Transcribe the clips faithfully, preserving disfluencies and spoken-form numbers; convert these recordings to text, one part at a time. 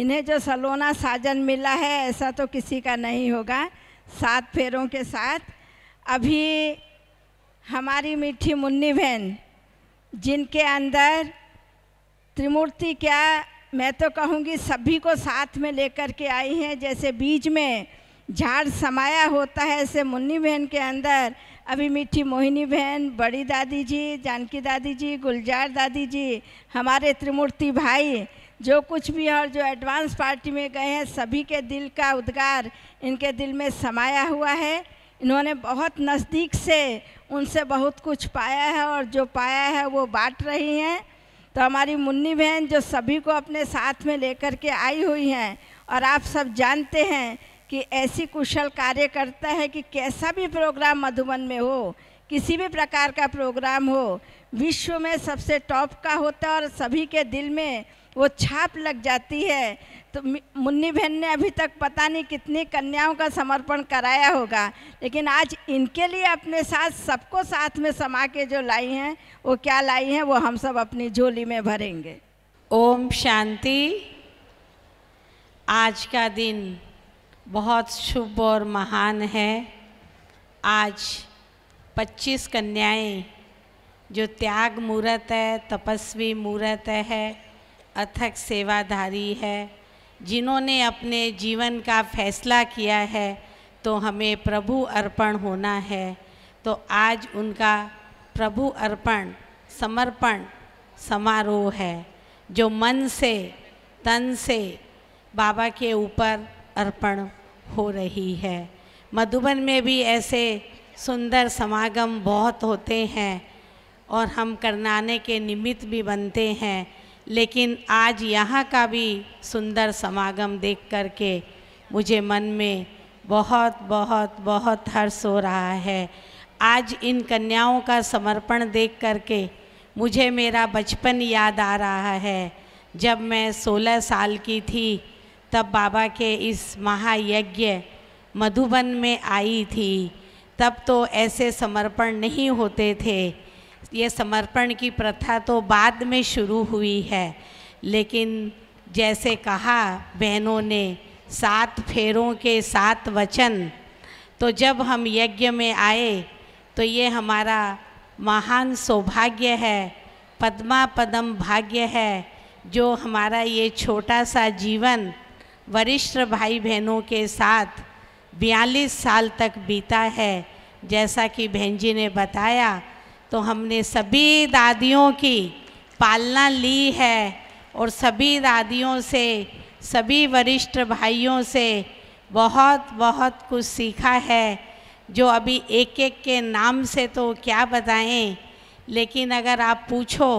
इन्हें जो सलोना साजन मिला है ऐसा तो किसी का नहीं होगा, सात फेरों के साथ। अभी हमारी मीठी मुन्नी बहन जिनके अंदर त्रिमूर्ति, क्या मैं तो कहूँगी सभी को साथ में लेकर के आई हैं। जैसे बीज में झाड़ समाया होता है ऐसे मुन्नी बहन के अंदर अभी मीठी मोहिनी बहन, बड़ी दादी जी, जानकी दादी जी, गुलजार दादी जी, हमारे त्रिमूर्ति भाई जो कुछ भी और जो एडवांस पार्टी में गए हैं, सभी के दिल का उद्गार इनके दिल में समाया हुआ है। इन्होंने बहुत नज़दीक से उनसे बहुत कुछ पाया है और जो पाया है वो बांट रही हैं। तो हमारी मुन्नी बहन जो सभी को अपने साथ में लेकर के आई हुई हैं, और आप सब जानते हैं कि ऐसी कुशल कार्य करता है कि कैसा भी प्रोग्राम मधुबन में हो, किसी भी प्रकार का प्रोग्राम हो, विश्व में सबसे टॉप का होता है और सभी के दिल में वो छाप लग जाती है। तो मुन्नी बहन ने अभी तक पता नहीं कितनी कन्याओं का समर्पण कराया होगा, लेकिन आज इनके लिए अपने साथ सबको साथ में समा के जो लाई हैं, वो क्या लाई हैं वो हम सब अपनी झोली में भरेंगे। ओम शांति। आज का दिन बहुत शुभ और महान है। आज पच्चीस कन्याएं जो त्याग मूरत है, तपस्वी मूरत है, अथक सेवाधारी है, जिन्होंने अपने जीवन का फैसला किया है तो हमें प्रभु अर्पण होना है। तो आज उनका प्रभु अर्पण समर्पण समारोह है, जो मन से तन से बाबा के ऊपर अर्पण हो रही है। मधुबन में भी ऐसे सुंदर समागम बहुत होते हैं और हम करनाने के निमित्त भी बनते हैं, लेकिन आज यहाँ का भी सुंदर समागम देख कर के मुझे मन में बहुत बहुत बहुत हर्ष हो रहा है। आज इन कन्याओं का समर्पण देख कर के मुझे मेरा बचपन याद आ रहा है। जब मैं सोलह साल की थी तब बाबा के इस महायज्ञ मधुबन में आई थी। तब तो ऐसे समर्पण नहीं होते थे, ये समर्पण की प्रथा तो बाद में शुरू हुई है, लेकिन जैसे कहा बहनों ने सात फेरों के सात वचन, तो जब हम यज्ञ में आए तो ये हमारा महान सौभाग्य है, पद्मा पदम भाग्य है, जो हमारा ये छोटा सा जीवन वरिष्ठ भाई बहनों के साथ बयालीस साल तक बीता है। जैसा कि बहन जी ने बताया तो हमने सभी दादियों की पालना ली है और सभी दादियों से, सभी वरिष्ठ भाइयों से बहुत बहुत कुछ सीखा है, जो अभी एक एक के नाम से तो क्या बताएं। लेकिन अगर आप पूछो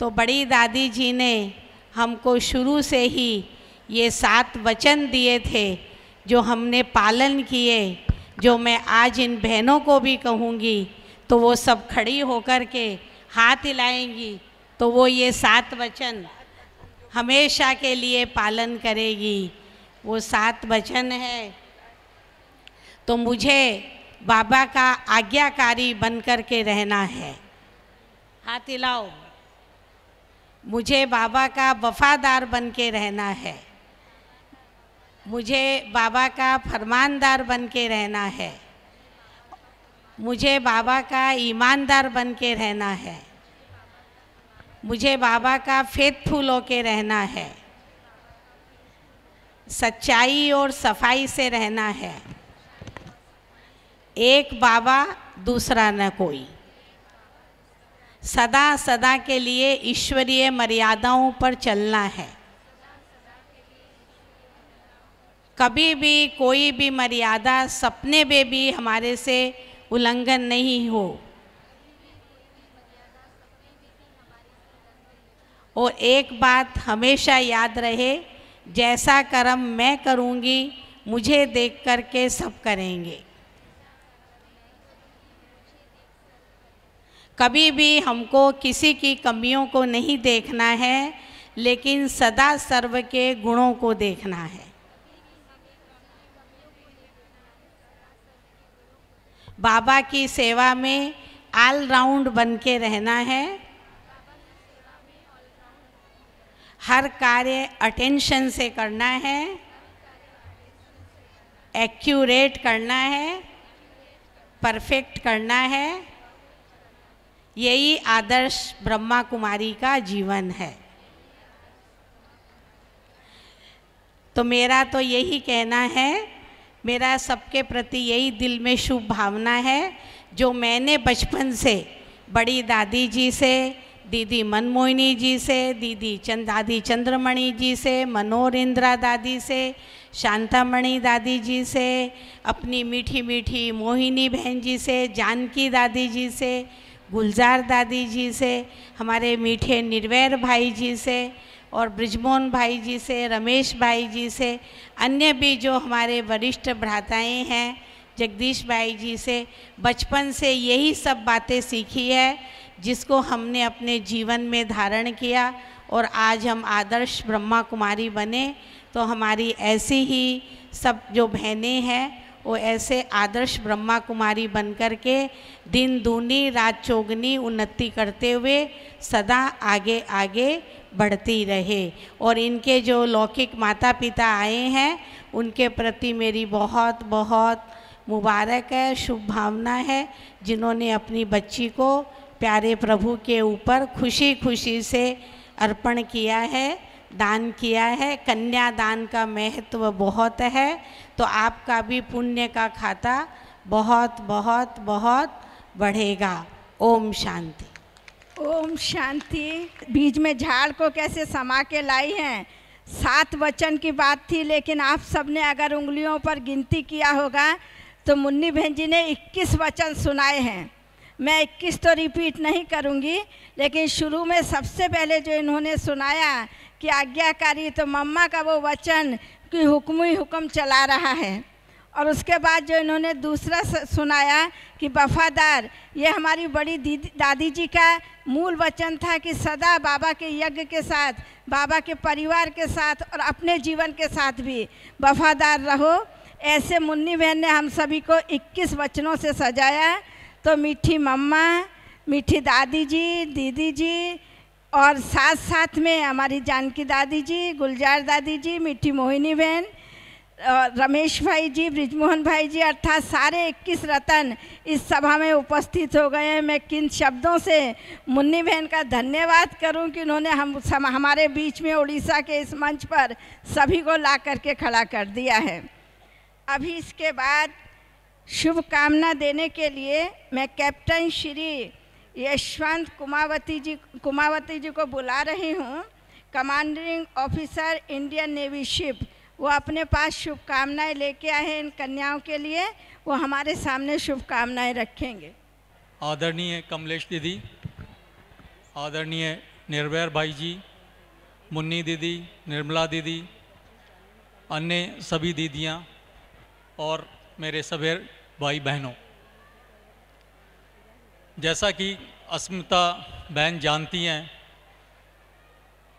तो बड़ी दादी जी ने हमको शुरू से ही ये सात वचन दिए थे जो हमने पालन किए, जो मैं आज इन बहनों को भी कहूँगी तो वो सब खड़ी होकर के हाथ हिलाएंगी तो वो ये सात वचन हमेशा के लिए पालन करेगी। वो सात वचन है तो मुझे बाबा का आज्ञाकारी बनकर के रहना है, हाथ हिलाओ, मुझे बाबा का वफादार बन के रहना है, मुझे बाबा का फरमानदार बन के रहना है, मुझे बाबा का ईमानदार बन के रहना है, मुझे बाबा का फेथफुल होके रहना है, सच्चाई और सफाई से रहना है, एक बाबा दूसरा न कोई, सदा सदा के लिए ईश्वरीय मर्यादाओं पर चलना है, कभी भी कोई भी मर्यादा सपने में भी हमारे से उल्लंघन नहीं हो, और एक बात हमेशा याद रहे, जैसा कर्म मैं करूँगी मुझे देख कर के सब करेंगे। कभी भी हमको किसी की कमियों को नहीं देखना है, लेकिन सदा सर्व के गुणों को देखना है। बाबा की सेवा में ऑल राउंड बन के रहना है, हर कार्य अटेंशन से करना है, एक्यूरेट करना है, परफेक्ट करना है। यही आदर्श ब्रह्मा कुमारी का जीवन है। तो मेरा तो यही कहना है, मेरा सबके प्रति यही दिल में शुभ भावना है जो मैंने बचपन से बड़ी दादी जी से, दीदी मनमोहिनी जी से, दीदी चंद दादी चंद्रमणि जी से, मनोहर इंदिरा दादी से, शांतामणि दादी जी से, अपनी मीठी मीठी मोहिनी बहन जी से, जानकी दादी जी से, गुलजार दादी जी से, हमारे मीठे निर्वैर भाई जी से और ब्रिजमोहन भाई जी से, रमेश भाई जी से, अन्य भी जो हमारे वरिष्ठ भ्राताएँ हैं, जगदीश भाई जी से, बचपन से यही सब बातें सीखी है जिसको हमने अपने जीवन में धारण किया और आज हम आदर्श ब्रह्मा कुमारी बने। तो हमारी ऐसी ही सब जो बहनें हैं वो ऐसे आदर्श ब्रह्मा कुमारी बनकर के दिन दूनी रात चौगनी उन्नति करते हुए सदा आगे आगे बढ़ती रहे। और इनके जो लौकिक माता पिता आए हैं उनके प्रति मेरी बहुत बहुत मुबारक है, शुभ भावना है, जिन्होंने अपनी बच्ची को प्यारे प्रभु के ऊपर खुशी खुशी से अर्पण किया है, दान किया है। कन्यादान का महत्व बहुत है, तो आपका भी पुण्य का खाता बहुत बहुत बहुत बढ़ेगा। ओम शांति, ओम शांति। बीज में झाड़ को कैसे समा के लाई हैं, सात वचन की बात थी, लेकिन आप सबने अगर उंगलियों पर गिनती किया होगा तो मुन्नी बहन जी ने इक्कीस वचन सुनाए हैं। मैं इक्कीस तो रिपीट नहीं करूंगी, लेकिन शुरू में सबसे पहले जो इन्होंने सुनाया कि आज्ञाकारी, तो मम्मा का वो वचन कि हुक्म ही हुक्म चला रहा है। और उसके बाद जो इन्होंने दूसरा सुनाया कि वफादार, ये हमारी बड़ी दीदी दादी जी का मूल वचन था कि सदा बाबा के यज्ञ के साथ, बाबा के परिवार के साथ और अपने जीवन के साथ भी वफादार रहो। ऐसे मुन्नी बहन ने हम सभी को इक्कीस वचनों से सजाया। तो मीठी मम्मा, मीठी दादी जी, दीदी जी और साथ साथ में हमारी जानकी दादी जी, गुलजार दादी जी, मीठी मोहिनी बहन, रमेश भाई जी, ब्रिजमोहन भाई जी, अर्थात सारे इक्कीस रतन इस सभा में उपस्थित हो गए हैं। मैं किन शब्दों से मुन्नी बहन का धन्यवाद करूं कि उन्होंने हम हमारे बीच में उड़ीसा के इस मंच पर सभी को ला करके खड़ा कर दिया है। अभी इसके बाद शुभकामना देने के लिए मैं कैप्टन श्री यशवंत कुमावती जी कुमावती जी को बुला रही हूँ, commanding officer Indian navy ship. वो अपने पास शुभकामनाएं लेके आए हैं इन कन्याओं के लिए, वो हमारे सामने शुभकामनाएं रखेंगे। आदरणीय कमलेश दीदी, आदरणीय निर्वैर भाई जी, मुन्नी दीदी, निर्मला दीदी, अन्य सभी दीदियाँ और मेरे सभी भाई बहनों, जैसा कि अस्मिता बहन जानती हैं,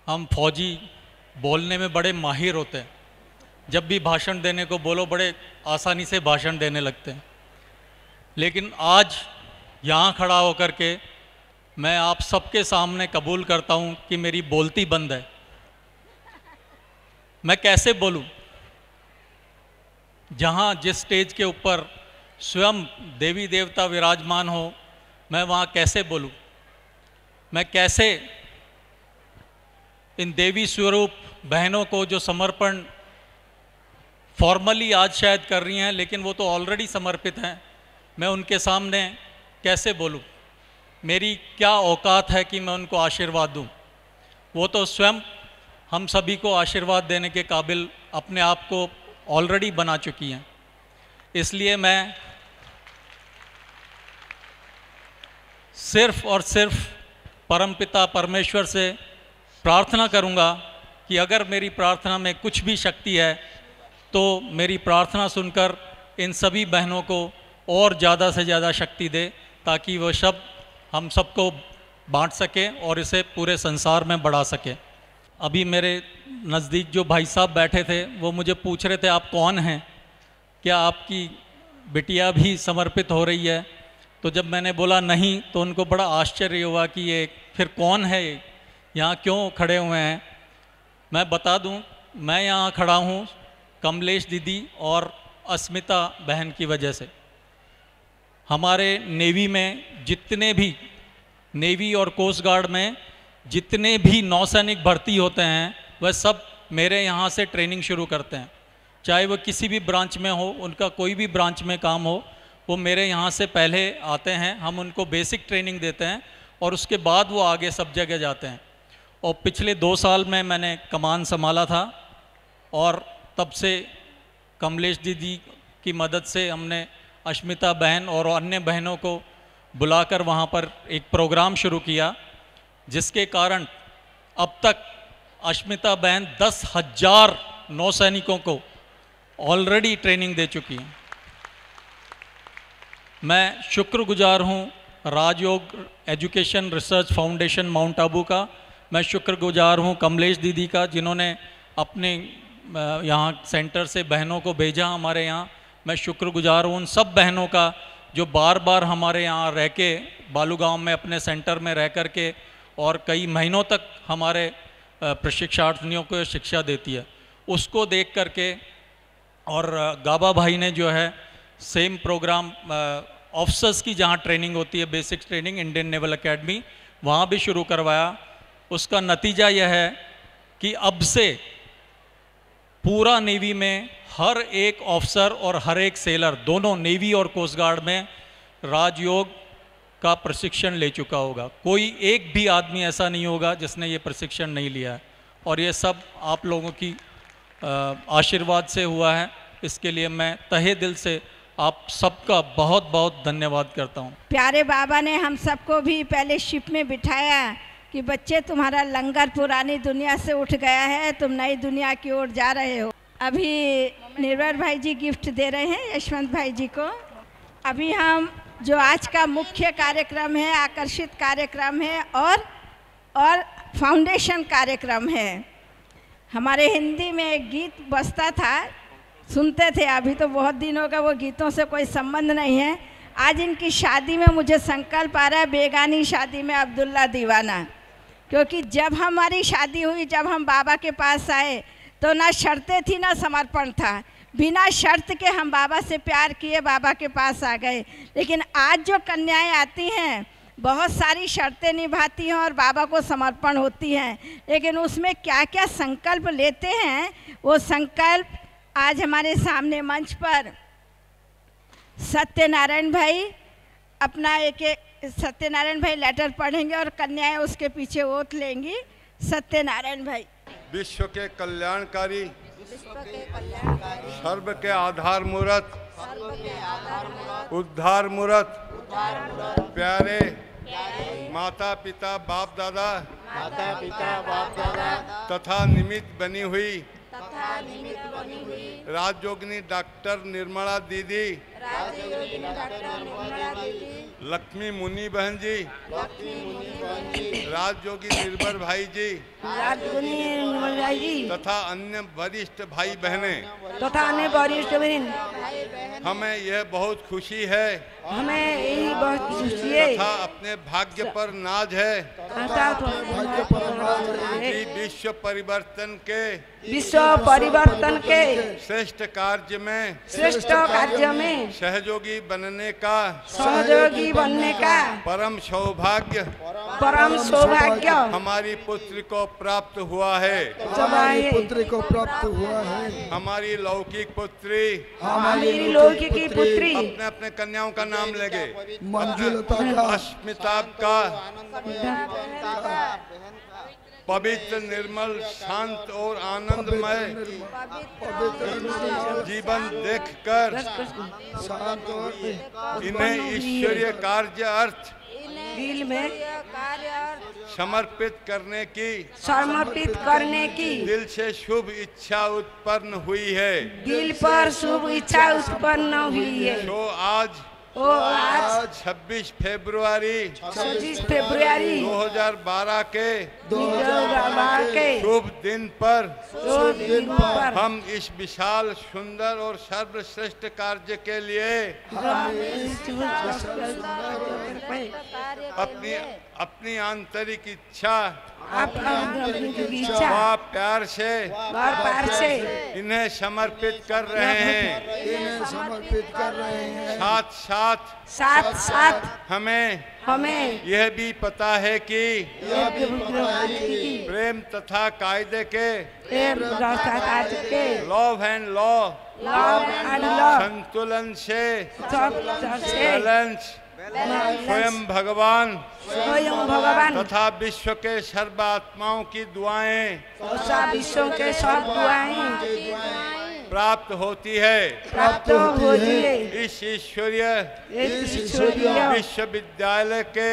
हम फौजी बोलने में बड़े माहिर होते हैं। जब भी भाषण देने को बोलो बड़े आसानी से भाषण देने लगते हैं, लेकिन आज यहाँ खड़ा होकर के मैं आप सबके सामने कबूल करता हूँ कि मेरी बोलती बंद है। मैं कैसे बोलूँ जहाँ जिस स्टेज के ऊपर स्वयं देवी देवता विराजमान हो, मैं वहाँ कैसे बोलूँ? मैं कैसे इन देवी स्वरूप बहनों को जो समर्पण फॉर्मली आज शायद कर रही हैं, लेकिन वो तो ऑलरेडी समर्पित हैं, मैं उनके सामने कैसे बोलूँ? मेरी क्या औकात है कि मैं उनको आशीर्वाद दूँ? वो तो स्वयं हम सभी को आशीर्वाद देने के काबिल अपने आप को ऑलरेडी बना चुकी हैं। इसलिए मैं सिर्फ और सिर्फ परमपिता परमेश्वर से प्रार्थना करूंगा कि अगर मेरी प्रार्थना में कुछ भी शक्ति है तो मेरी प्रार्थना सुनकर इन सभी बहनों को और ज़्यादा से ज़्यादा शक्ति दे, ताकि वह शब्द हम सबको बांट सकें और इसे पूरे संसार में बढ़ा सकें। अभी मेरे नज़दीक जो भाई साहब बैठे थे वो मुझे पूछ रहे थे, आप कौन हैं, क्या आपकी बिटिया भी समर्पित हो रही है? तो जब मैंने बोला नहीं, तो उनको बड़ा आश्चर्य हुआ कि ये फिर कौन है, यहाँ क्यों खड़े हुए हैं? मैं बता दूं, मैं यहाँ खड़ा हूँ कमलेश दीदी और अस्मिता बहन की वजह से। हमारे नेवी में जितने भी नेवी और कोस्ट गार्ड में जितने भी नौसैनिक भर्ती होते हैं वह सब मेरे यहाँ से ट्रेनिंग शुरू करते हैं, चाहे वह किसी भी ब्रांच में हो, उनका कोई भी ब्रांच में काम हो, वो मेरे यहाँ से पहले आते हैं, हम उनको बेसिक ट्रेनिंग देते हैं और उसके बाद वो आगे सब जगह जाते हैं। और पिछले दो साल में मैंने कमान संभाला था और तब से कमलेश दीदी की मदद से हमने अस्मिता बहन और अन्य बहनों को बुलाकर वहाँ पर एक प्रोग्राम शुरू किया, जिसके कारण अब तक अस्मिता बहन दस हज़ार नौसैनिकों को ऑलरेडी ट्रेनिंग दे चुकी हैं। मैं शुक्रगुजार हूँ Rajyoga education research foundation mount Abu का, मैं शुक्रगुजार हूँ कमलेश दीदी का, जिन्होंने अपने यहाँ सेंटर से बहनों को भेजा हमारे यहाँ। मैं शुक्रगुजार हूँ उन सब बहनों का जो बार बार हमारे यहाँ रह के बालूगांव में अपने सेंटर में रह कर के और कई महीनों तक हमारे प्रशिक्षार्थियों को शिक्षा देती है, उसको देख कर के। और गाबा भाई ने जो है सेम प्रोग्राम ऑफिसर्स की जहाँ ट्रेनिंग होती है basic training Indian naval academy, वहाँ भी शुरू करवाया। उसका नतीजा यह है कि अब से पूरा नेवी में हर एक ऑफिसर और हर एक सेलर दोनों नेवी और कोस्ट गार्ड में राजयोग का प्रशिक्षण ले चुका होगा, कोई एक भी आदमी ऐसा नहीं होगा जिसने ये प्रशिक्षण नहीं लिया है। और ये सब आप लोगों की आशीर्वाद से हुआ है, इसके लिए मैं तहे दिल से आप सबका बहुत बहुत धन्यवाद करता हूँ। प्यारे बाबा ने हम सबको भी पहले शिप में बिठाया कि बच्चे तुम्हारा लंगर पुरानी दुनिया से उठ गया है, तुम नई दुनिया की ओर जा रहे हो। अभी निर्मल भाई जी गिफ्ट दे रहे हैं यशवंत भाई जी को। अभी हम जो आज का मुख्य कार्यक्रम है, आकर्षित कार्यक्रम है और और फाउंडेशन कार्यक्रम है। हमारे हिंदी में एक गीत बजता था, सुनते थे, अभी तो बहुत दिन हो गए, वो गीतों से कोई संबंध नहीं है। आज इनकी शादी में मुझे संकल्प आ रहा है, बेगानी शादी में अब्दुल्ला दीवाना, क्योंकि जब हमारी शादी हुई, जब हम बाबा के पास आए तो ना शर्तें थी ना समर्पण था, बिना शर्त के हम बाबा से प्यार किए बाबा के पास आ गए। लेकिन आज जो कन्याएं आती हैं बहुत सारी शर्तें निभाती हैं और बाबा को समर्पण होती हैं, लेकिन उसमें क्या क्या संकल्प लेते हैं वो संकल्प आज हमारे सामने मंच पर सत्यनारायण भाई अपना एक सत्यनारायण भाई लेटर पढ़ेंगे और कन्याएं उसके पीछे ओत लेंगी। सत्यनारायण भाई, विश्व के कल्याणकारी, सर्व के आधार मूर्त, उद्धार मूर्त, प्यारे माता पिता बाप दादा माता पिता बाप दादा तथा निमित्त बनी हुई राजयोगिनी डॉक्टर निर्मला दीदी, लक्ष्मी मुनि बहन जी, राजयोगी निर्मल भाई जी, तथा अन्य वरिष्ठ भाई बहने तथा अन्य वरिष्ठ बहन, हमें यह बहुत खुशी है, हमें यही बहुत खुशी है तथा अपने भाग्य पर नाज है कि विश्व परिवर्तन के विश्व परिवर्तन के श्रेष्ठ कार्य में श्रेष्ठ कार्य में सहयोगी बनने का सहयोगी बनने का परम सौभाग्य परम सौभाग्य हमारी पुत्री को प्राप्त हुआ है, हमारी पुत्री को प्राप्त हुआ है, हमारी लौकिक पुत्री, हमारी लौकिक की पुत्री। अपने अपने कन्याओं का नाम लेंगे, मंजुलता का, अस्मिता का, पवित्र निर्मल शांत और आनंदमय जीवन देखकर इन्हें ईश्वरीय कार्य अर्थ दिल में समर्पित करने की समर्पित करने की दिल से शुभ इच्छा उत्पन्न हुई है, दिल पर शुभ इच्छा उत्पन्न हुई है। तो आज ओ आज छब्बीस फरवरी दो हज़ार बारह के के शुभ दिन पर हम इस विशाल सुंदर और सर्वश्रेष्ठ कार्य के लिए अपनी अपनी आंतरिक इच्छा, आप प्यार से प्यार से इन्हें समर्पित कर रहे हैं इन्हें समर्पित कर रहे हैं साथ साथ साथ साथ हमें हमें यह भी पता है कि प्रेम तथा कायदे के लॉव एंड लॉ संतुलन से बैलेंस स्वयं भगवान स्वयं भगवान तथा विश्व के सर्व आत्माओं की दुआएं विश्व के सब दुआएं प्राप्त होती है प्राप्त होती है इस ईश्वरीय विश्वविद्यालय के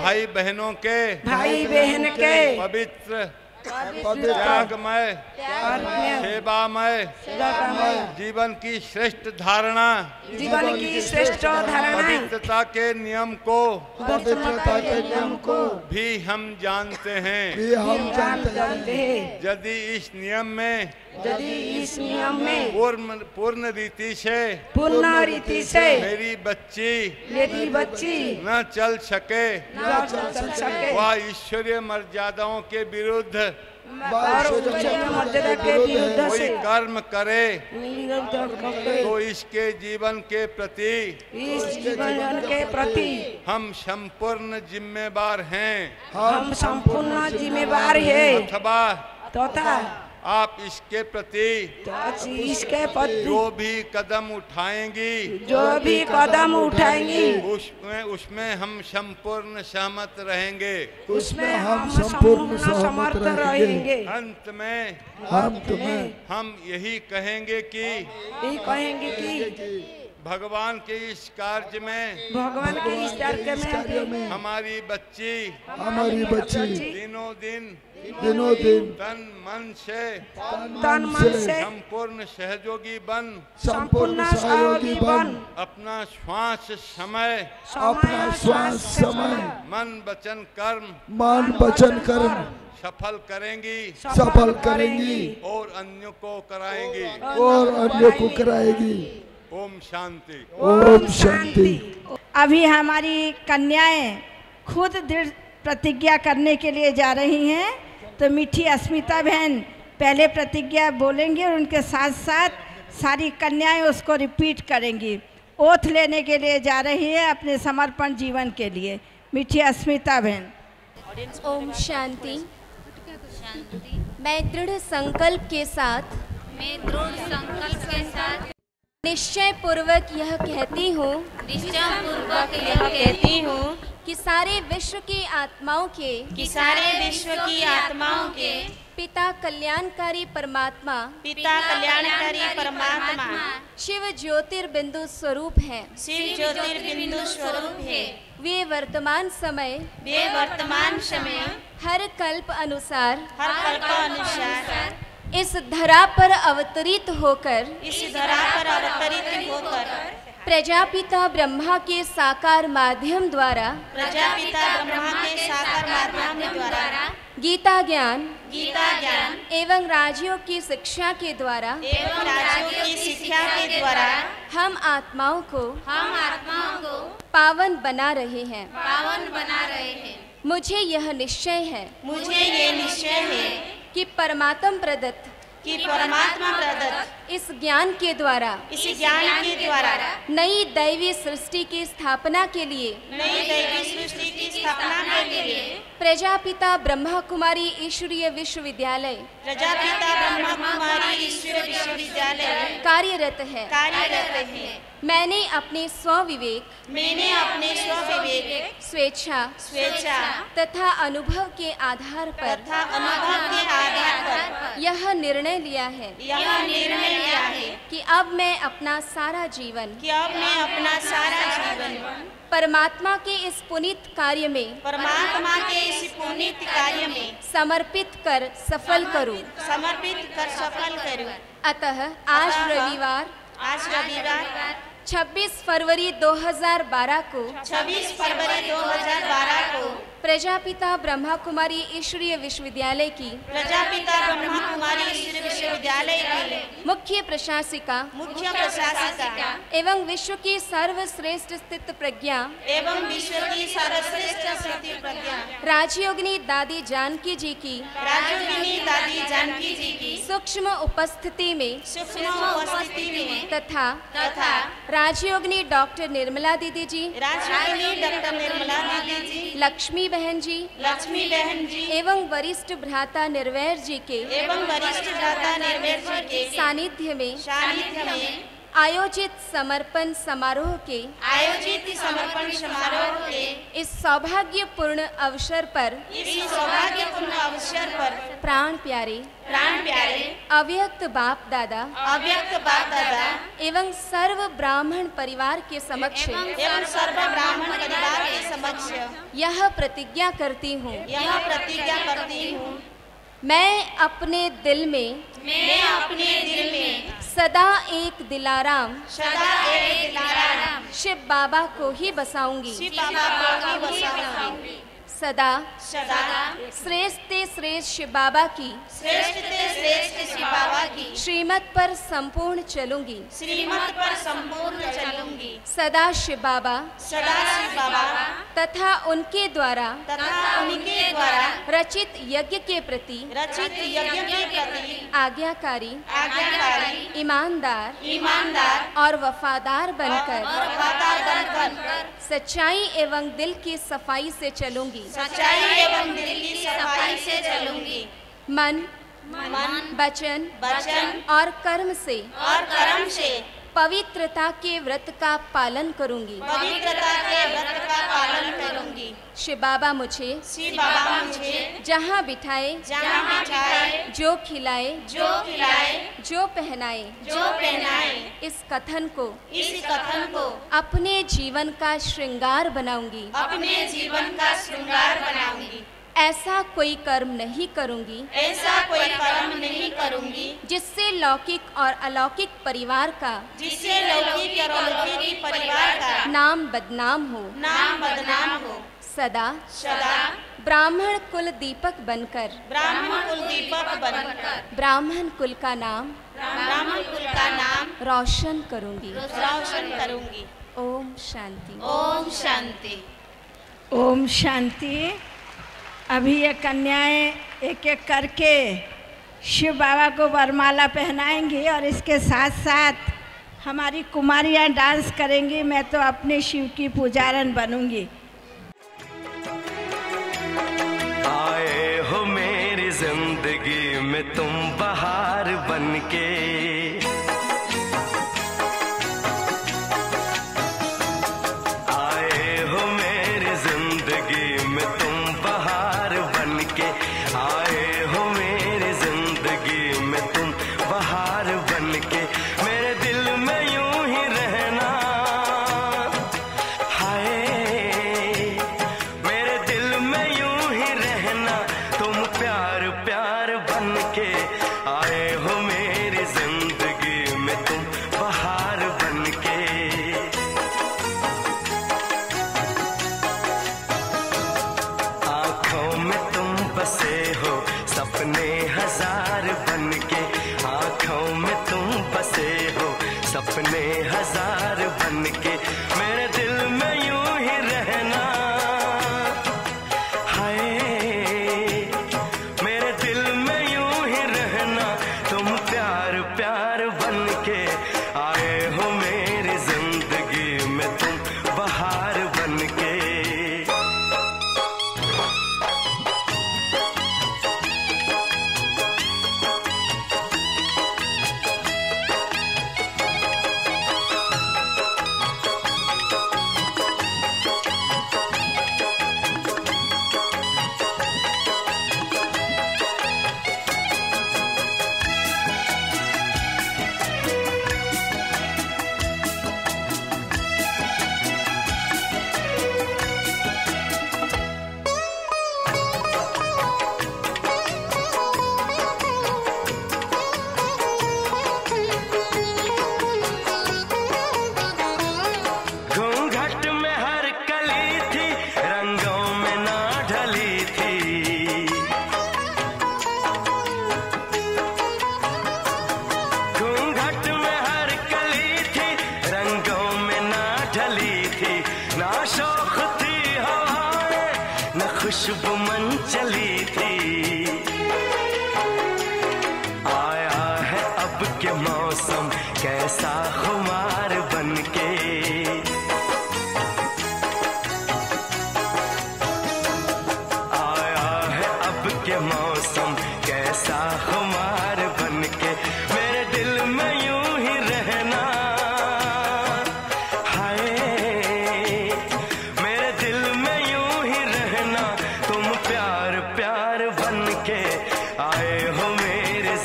भाई बहनों के भाई बहन के पवित्र त्यागमय सेवामय जीवन की श्रेष्ठ धारणा जीवन की श्रेष्ठ धारणा पवित्रता के नियम को पवित्रता के नियम को भी हम जानते हैं भी हम जानते हैं यदि इस नियम में यदि इस नियम में पूर्ण पूर्ण रीति से पूर्ण रीति से मेरी बच्ची मेरी बच्ची न चल सके न चल सके वह ईश्वरीय मर्यादाओं के विरुद्ध कोई कर्म करे तो इसके जीवन के प्रति इस जीवन के प्रति हम संपूर्ण जिम्मेदार हैं हम संपूर्ण जिम्मेदार हैं अथवा तथा आप इसके प्रति इसके प्रति जो भी कदम उठाएंगी जो भी कदम उठाएंगी उसमें उसमें हम संपूर्ण सहमत रहेंगे उसमें हम संपूर्ण समर्थ रहेंगे अंत में हम तुम्हें हम यही कहेंगे कि यही कहेंगे कि भगवान के इस कार्य में भगवान के इस कार्य में हमारी बच्ची हमारी बच्ची दिनों दिन दिनों दिन तन मन से तन मन से संपूर्ण सहयोगी बन संपूर्ण सहयोगी बन अपना श्वास समय अपना श्वास समय मन वचन कर्म मन वचन कर्म सफल करेंगी सफल करेंगी और अन्यों को कराएंगी और अन्यों को कराएगी ओम शांति ओम शांति। अभी हमारी कन्याएं खुद दृढ़ प्रतिज्ञा करने के लिए जा रही हैं, तो मीठी अस्मिता बहन पहले प्रतिज्ञा बोलेंगी और उनके साथ साथ सारी कन्याएं उसको रिपीट करेंगी। ओथ लेने के लिए जा रही है अपने समर्पण जीवन के लिए। मीठी अस्मिता बहन। ओम शांति। मैं दृढ़ संकल्प के साथ मैं दृढ़ संकल्प के साथ निश्चय पूर्वक यह कहती हूँ निश्चय पूर्वक यह कहती हूँ कि सारे विश्व की आत्माओं के कि सारे विश्व की आत्माओं के पिता कल्याणकारी परमात्मा पिता कल्याणकारी परमात्मा शिव ज्योतिर्बिंदु स्वरूप है शिव ज्योतिर्बिंदु स्वरूप है वे वर्तमान समय वे वर्तमान समय हर कल्प अनुसार हर कल्प अनुसार इस धरा पर अवतरित होकर इस धरा पर अवतरित होकर प्रजापिता ब्रह्मा के साकार माध्यम द्वारा प्रजापिता ब्रह्मा के साकार माध्यम द्वारा गीता ज्ञान गीता ज्ञान एवं राज्यों की शिक्षा के द्वारा एवं राज्यों की शिक्षा के द्वारा हम आत्माओं को हम आत्माओं को पावन बना रहे हैं पावन बना रहे हैं। मुझे यह निश्चय है मुझे ये निश्चय है कि परमात्मा प्रदत्त कि परमात्मा प्रदत्त इस ज्ञान के द्वारा इस ज्ञान के द्वारा नई दैवी सृष्टि की स्थापना के लिए नई दैवी सृष्टि की स्थापना के लिए प्रजापिता ब्रह्मा कुमारी ईश्वरीय विश्वविद्यालय प्रजापिता ब्रह्मा कुमारी ईश्वरीय विश्वविद्यालय कार्यरत है कार्यरत है। मैंने अपने स्वविवेक मैंने अपने स्वविवेक स्वेच्छा स्वेच्छा तथा अनुभव के आधार पर तथा अनुभव के आधार पर यह निर्णय लिया है यह निर्णय लिया है कि अब मैं अपना सारा जीवन कि अब मैं अपना सारा जीवन परमात्मा के इस पुनीत कार्य में परमात्मा के इस पुनीत कार्य में समर्पित कर सफल करूं समर्पित कर सफल करूं। अतः आज रविवार आज रविवार छब्बीस फरवरी दो हज़ार बारह को छब्बीस फरवरी दो हज़ार बारह को प्रजापिता ब्रह्मा कुमारी ईश्वरीय विश्वविद्यालय की प्रजापिता ब्रह्मा कुमारी ईश्वरीय विश्वविद्यालय की मुख्य प्रशासिका मुख्य प्रशासिका एवं विश्व की सर्वश्रेष्ठ स्थित प्रज्ञा एवं विश्व की सर्वश्रेष्ठ स्थित प्रज्ञा राजयोगिनी दादी जानकी जी की राजयोगिनी दादी जानकी जी की सूक्ष्म उपस्थिति में सूक्ष्म उपस्थिति में तथा तथा राजयोगिनी डॉक्टर निर्मला दीदी जी राजयोगिनी डॉक्टर निर्मला दीदी जी लक्ष्मी बहन जी लक्ष्मी बहन जी एवं वरिष्ठ भ्राता निर्वैर जी के एवं वरिष्ठ भ्राता निर्वैर जी के सानिध्य में सानिध्य में आयोजित समर्पण समारोह के आयोजित समर्पण समारोह के इस सौभाग्यपूर्ण अवसर पर इस सौभाग्यपूर्ण अवसर पर प्राण प्यारे प्राण प्यारे अव्यक्त बाप दादा अव्यक्त बाप दादा एवं सर्व ब्राह्मण परिवार के समक्ष एवं सर्व ब्राह्मण परिवार के समक्ष यह प्रतिज्ञा करती हूँ यह प्रतिज्ञा करती हूँ मैं अपने दिल में मैं अपने दिल में सदा एक दिलाराम सदा एक दिलाराम शिव बाबा को ही बसाऊंगी शिव बाबा को बसाऊंगी सदा सदा श्रेष्ठ श्रेष्ठ शिव बाबा की श्रेष्ठ श्रेष्ठ शिव बाबा की श्रीमत पर संपूर्ण चलूंगी श्रीमत पर संपूर्ण चलूंगी सदा शिव बाबा सदा शिव बाबा तथा उनके द्वारा तथा उनके द्वारा रचित यज्ञ के प्रति रचित यज्ञ के प्रति आज्ञाकारी आज्ञाकारी ईमानदार ईमानदार और वफादार बनकर वफादार बनकर सच्चाई एवं दिल की सफाई से चलूंगी सच्चाई एवं दिल की सफाई से चलूंगी मन मन वचन वचन और कर्म से और कर्म से पवित्रता के व्रत का पालन करूंगी पवित्रता के व्रत का पालन करूंगी शिव बाबा मुझे शिव बाबा मुझे जहाँ बिठाए जहाँ बिठाए जो खिलाए जो खिलाए जो पहनाए जो पहनाए इस कथन को इस कथन को अपने जीवन का श्रृंगार बनाऊंगी अपने जीवन का श्रृंगार बनाऊंगी ऐसा कोई कर्म नहीं करूंगी ऐसा कोई कर्म नहीं करूंगी जिससे लौकिक और अलौकिक परिवार का जिससे लौकिक और अलौकिक परिवार का नाम बदनाम हो नाम बदनाम हो सदा सदा ब्राह्मण कुल दीपक बनकर ब्राह्मण कुल दीपक बनकर ब्राह्मण कुल का नाम ब्राह्मण कुल का नाम रोशन करूंगी रोशन करूंगी ओम शांति ओम शांति ओम शांति। अभी ये कन्याएं एक एक करके शिव बाबा को वरमाला पहनाएंगी और इसके साथ साथ हमारी कुमारियां डांस करेंगी। मैं तो अपने शिव की पुजारन बनूंगी। आए हो मेरी जिंदगी में तुम बहार बनके, खुशबू मन चली थी, आया है अब के मौसम कैसा खुमार बनके। आया है अब के मौसम कैसा खुमार बनके, मेरे दिल में यूं ही रहना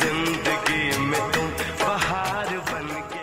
जिंदगी में तुम बहार बनके।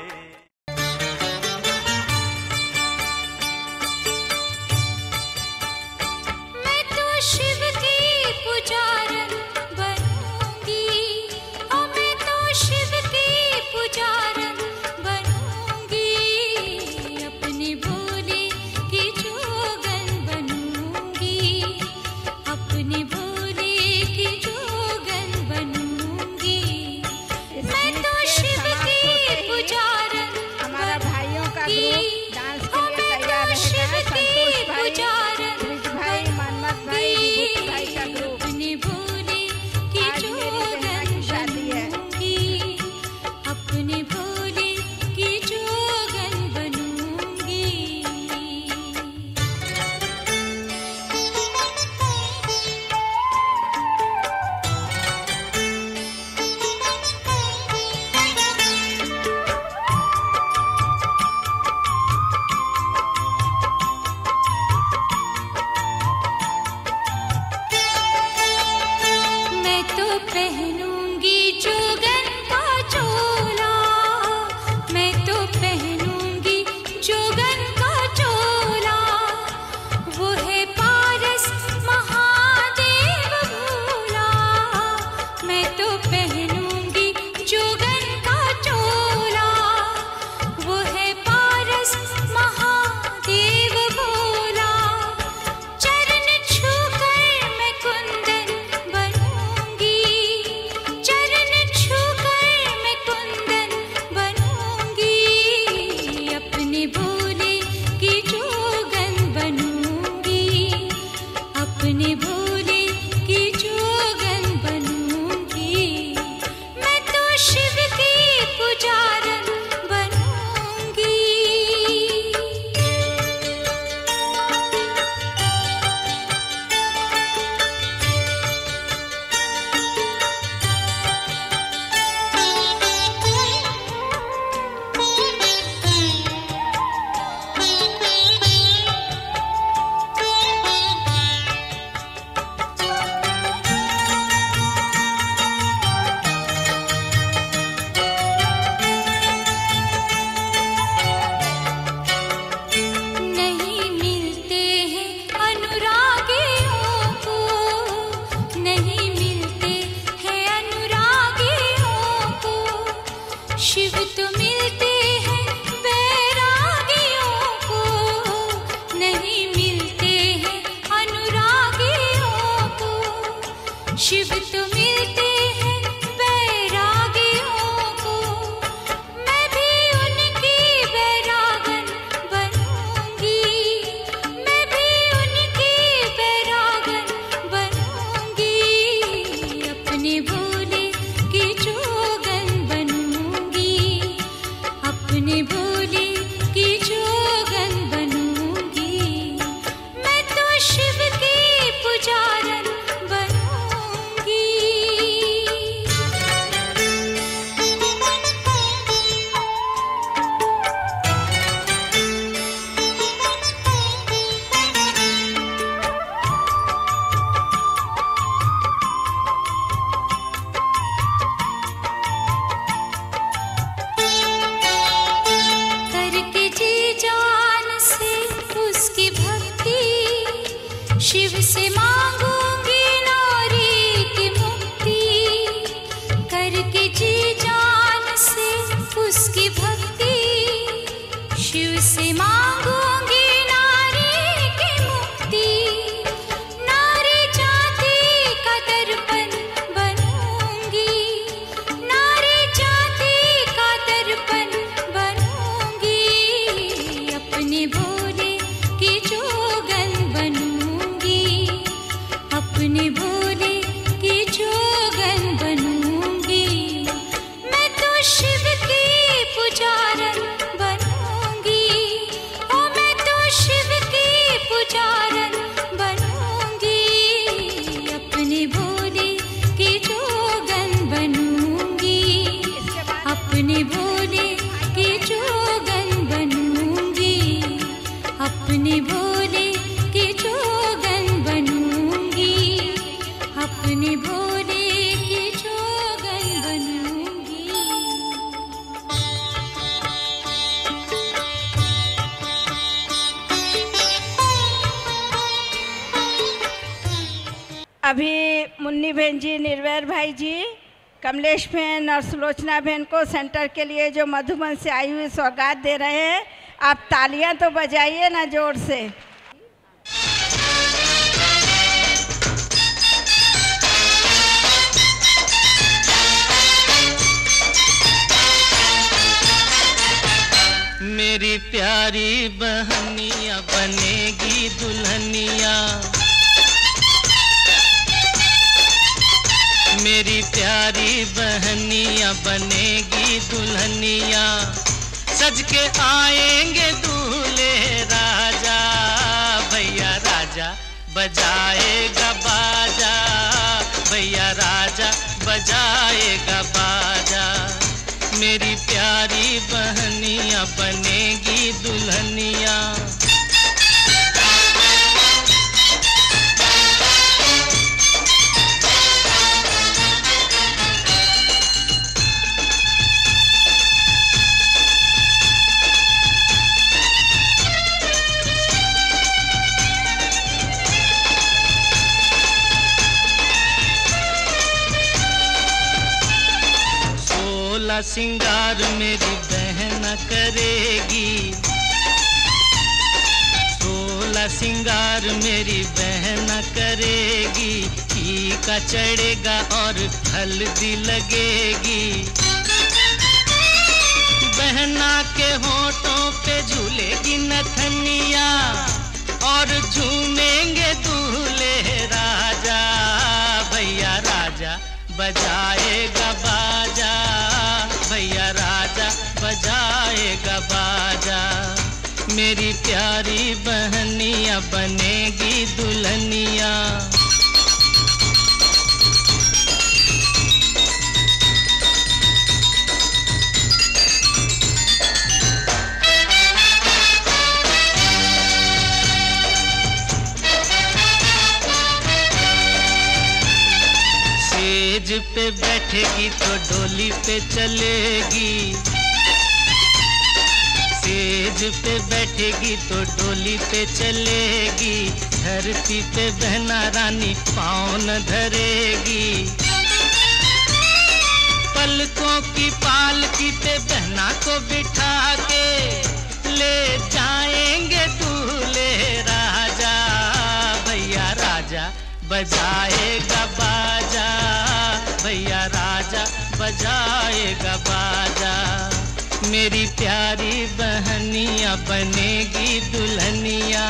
अभी मुन्नी बहन जी, निर्वैर भाई जी, कमलेश बहन और सुलोचना बहन को सेंटर के लिए जो मधुबन से आई हुई सौगात दे रहे हैं, आप तालियां तो बजाइए ना जोर से। मेरी प्यारी बहनिया बनेगी दुल्हनिया, मेरी प्यारी बहनिया बनेगी दुल्हनिया, सज के आएंगे दूल्हे राजा, भैया राजा बजाएगा बाजा, भैया राजा बजाएगा बाजा। मेरी प्यारी बहनिया बनेगी दुल्हनिया। सिंगार मेरी बहन करेगी, सोला सिंगार मेरी बहन करेगी, टीका चढ़ेगा और हल्दी लगेगी, बहना के होठों पे झूलेगी नथनिया, और झूमेंगे दूल्हे राजा, भैया राजा बजाएगा बाजा, भैया राजा बजाएगा बाजा। मेरी प्यारी बहनिया बनेगी दुल्हनिया। सेज पे बैठेगी तो डोली पे चलेगी, सेज पे बैठेगी तो डोली पे चलेगी, धरती पे बहना रानी पाँव न धरेगी, पलकों की पालकी पे बहना को बिठा के ले जाएंगे दूल्हे राजा, भैया राजा बजाएगा बाजा, भैया राजा बजाएगा बाजा। मेरी प्यारी बहनिया बनेगी दुल्हनिया।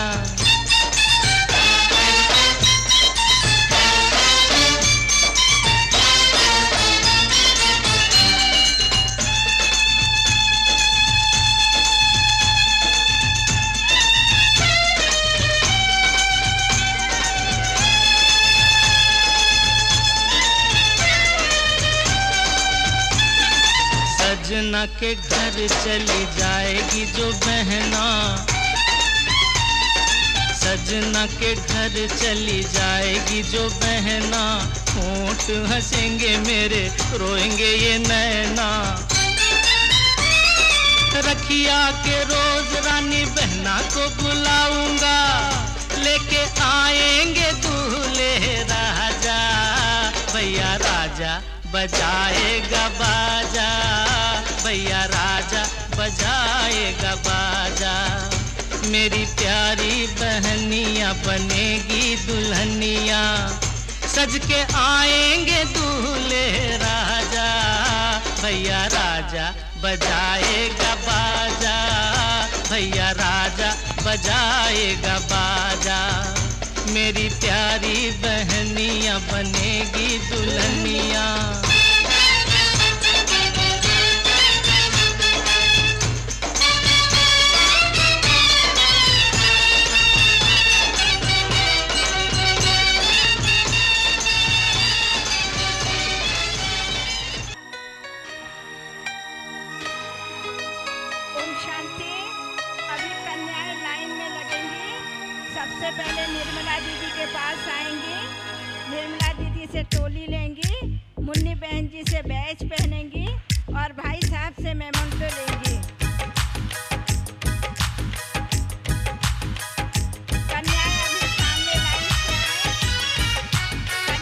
सजना के घर चली जाएगी जो बहना, सजना के घर चली जाएगी जो बहना, होंठ हंसेंगे मेरे रोएंगे ये नैना, रखिया के रोज रानी बहना को बुलाऊंगा, लेके आएंगे दूल्हे राजा, भैया राजा बजाएगा बाजा, भैया राजा बजाएगा बाजा। मेरी प्यारी बहनिया बनेगी दुल्हनिया, सज के आएंगे दूल्हे राजा, भैया राजा बजाएगा बाजा, भैया राजा बजाएगा बाजा। मेरी प्यारी बहनिया बनेगी दुल्हनिया। सबसे पहले निर्मला दीदी के पास आएंगी, निर्मला दीदी से टोली लेंगी, मुन्नी बहन जी से बैच पहनेंगी और भाई साहब से मेमोंटो लेंगी। कन्याएं अभी सामने लाइन से आए।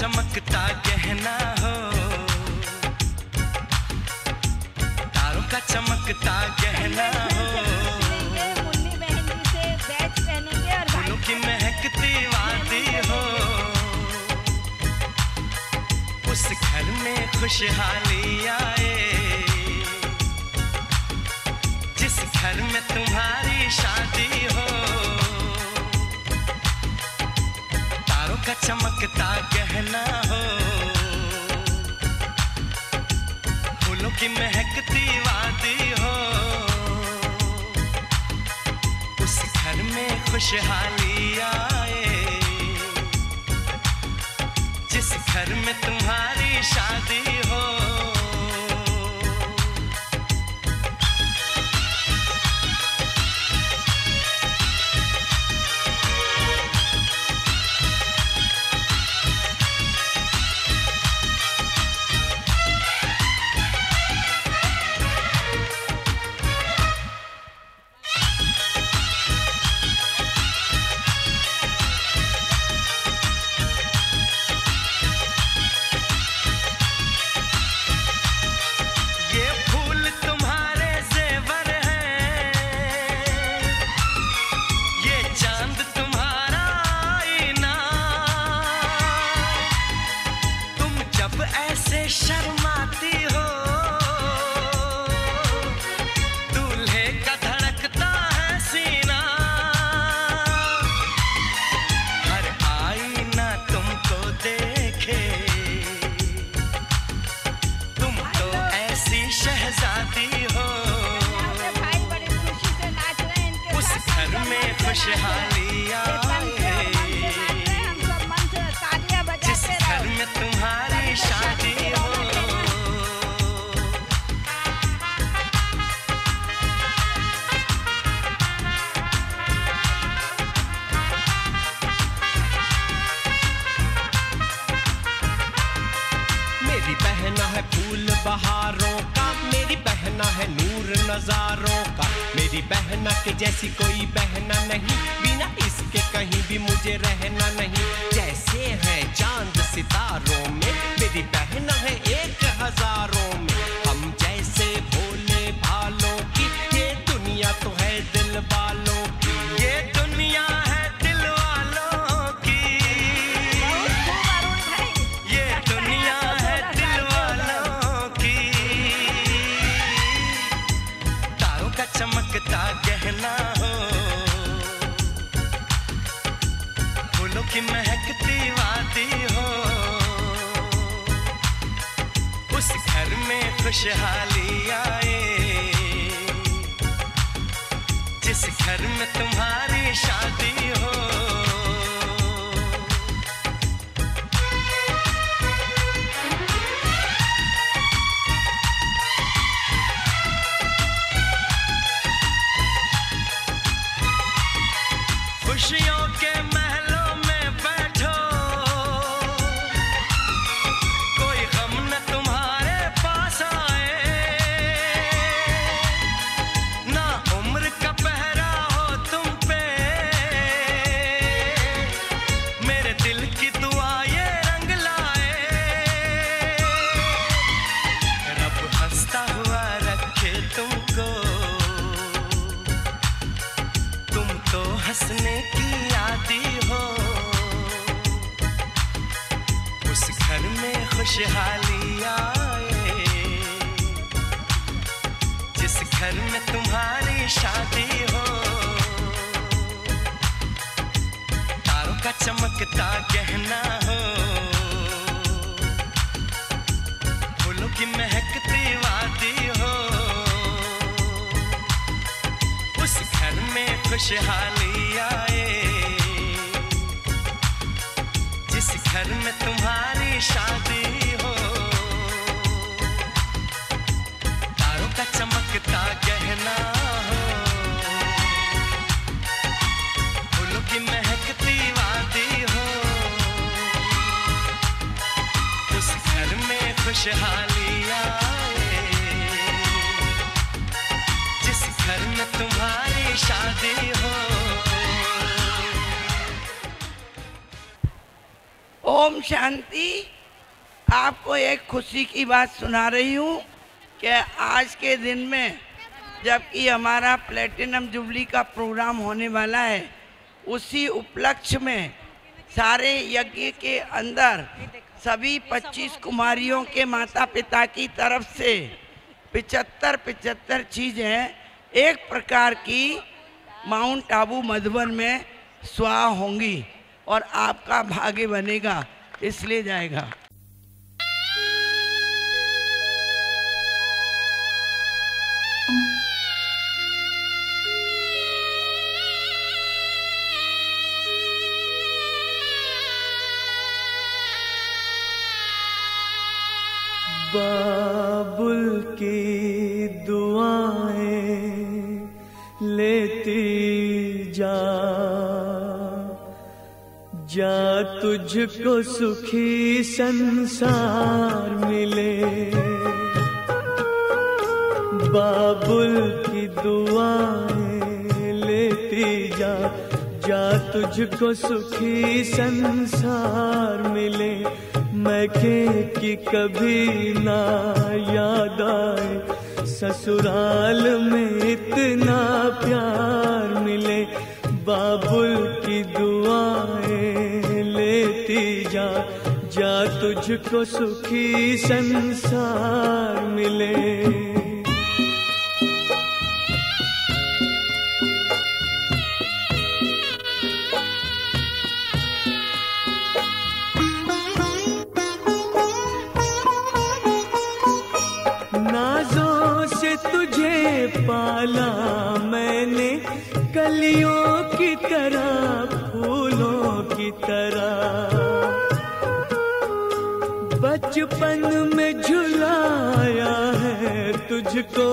चमकता गहना हो, तारों का चमकता गहना हो। मुन्नी बहन जी से बैच पहनेंगे और फूलों की महकती वादी हो, उस घर में खुशहाली आए जिस घर में तुम्हारी शादी हो। तारों का चमकता गहना हो, फूलों की महकती वादी हो, उस घर में खुशहाली आए जिस घर में तुम्हारी शादी हो। ओम शांति। आपको एक खुशी की बात सुना रही हूँ कि आज के दिन में जबकि हमारा प्लेटिनम जुबली का प्रोग्राम होने वाला है, उसी उपलक्ष्य में सारे यज्ञ के अंदर सभी पच्चीस कुमारियों के माता पिता की तरफ से पिचहत्तर पिचहत्तर चीज़ें एक प्रकार की माउंट आबू मधुबन में स्वाहा होंगी और आपका भाग्य बनेगा, इसलिए जाएगा। बाबुल की दुआएं लेती जा, जा तुझको सुखी संसार मिले। बाबुल की दुआएं लेती जा, जा तुझको सुखी संसार मिले। महके की कभी ना याद आए, ससुराल में इतना प्यार मिले। बाबुल की दुआएं लेती जा, जा तुझको सुखी संसार मिले। पाला मैंने कलियों की तरह, फूलों की तरह, बचपन में झुलाया है तुझको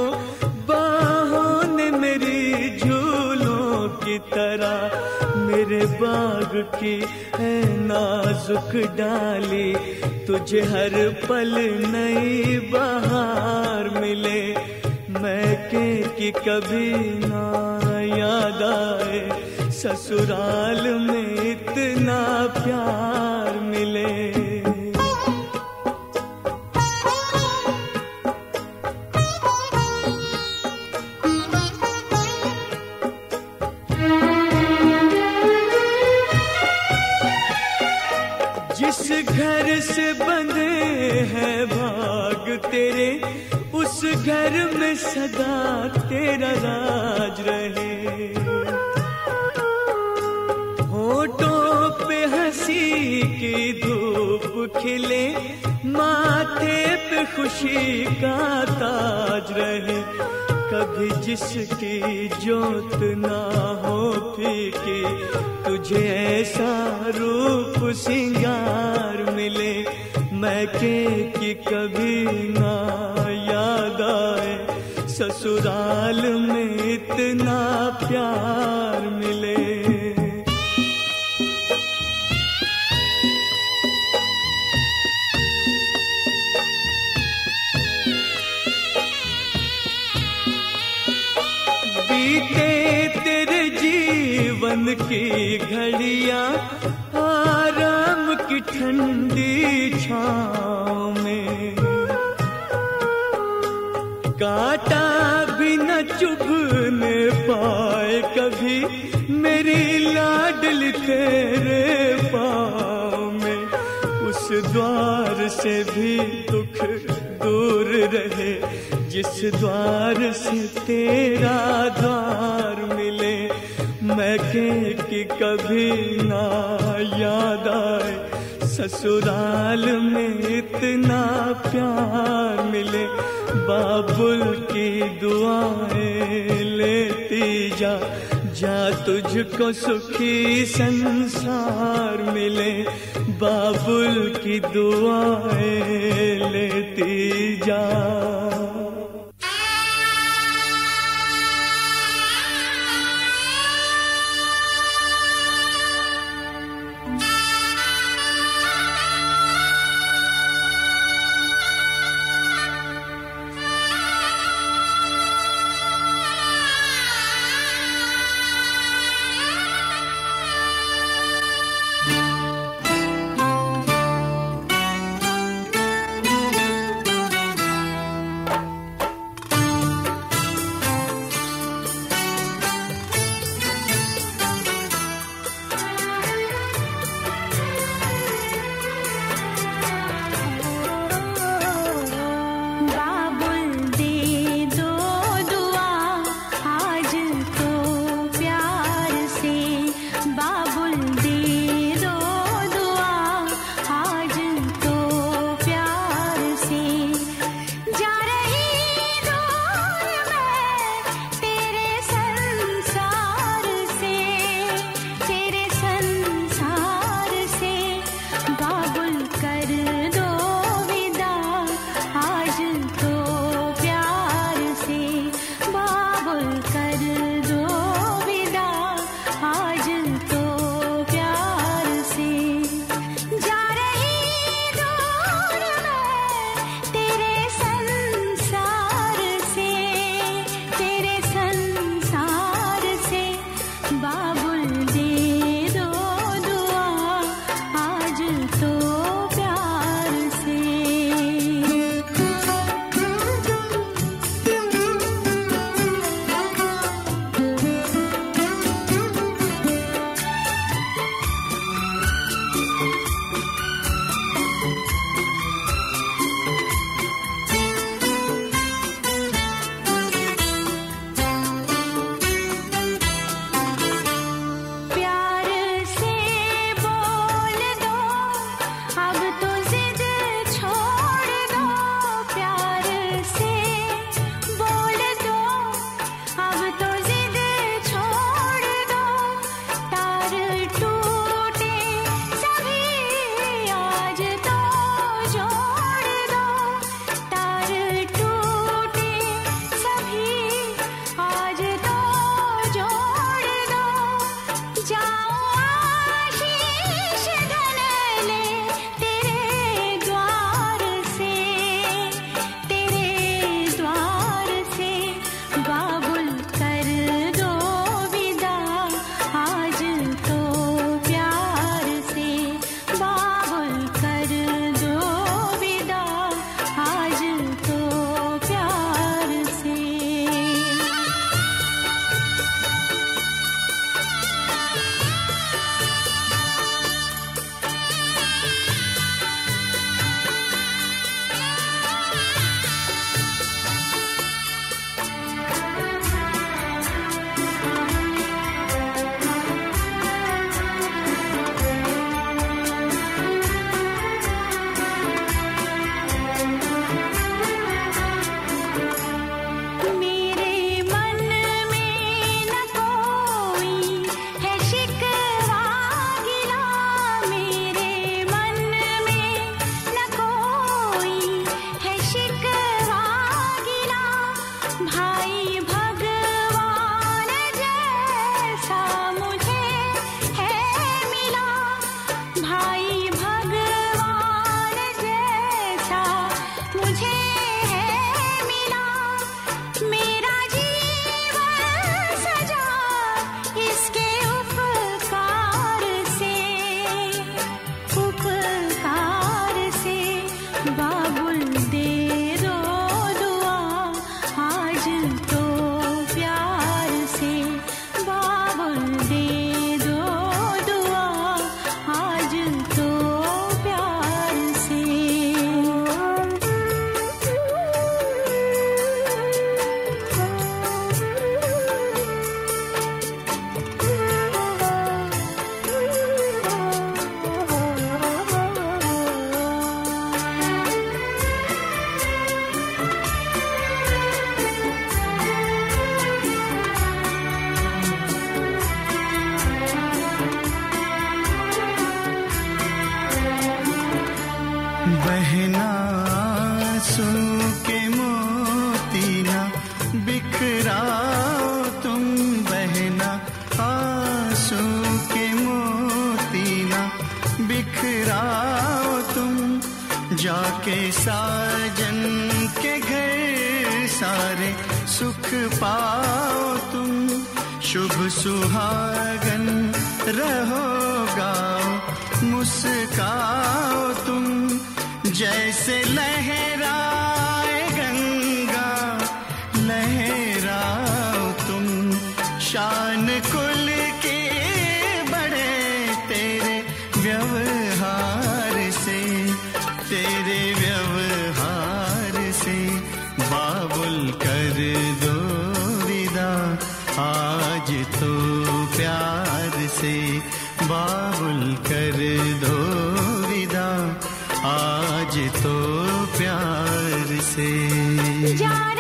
बाहों ने मेरी, झूलों की तरह। मेरे बाग की है नाजुक डाली, तुझे हर पल नई बहार मिले। मैके की कभी ना याद आए, ससुराल में इतना प्यार मिले। जिस घर से बंधे हैं भाग तेरे, उस घर में सदा तेरा राज रहे। होठों पे हंसी की धूप खिले, माथे पे खुशी का ताज रहे। कभी जिसकी जोत ना हो फीकी, तुझे ऐसा रूप सिंगार मिले। मैके की कभी ना याद आए, ससुराल में इतना प्यार मिले। बीते तेरे जीवन की घड़ियां आराम की ठंडी छाँव में, काटा भी न चुभने पाए कभी मेरी लाडली तेरे पाँव में। उस द्वार से भी दुख दूर रहे, जिस द्वार से तेरा द्वार मिले। मैके की कभी ना याद आए, ससुराल में इतना प्यार मिले। बाबुल की दुआएं लेती जा, जा तुझको सुखी संसार मिले। बाबुल की दुआएं लेती जा। जान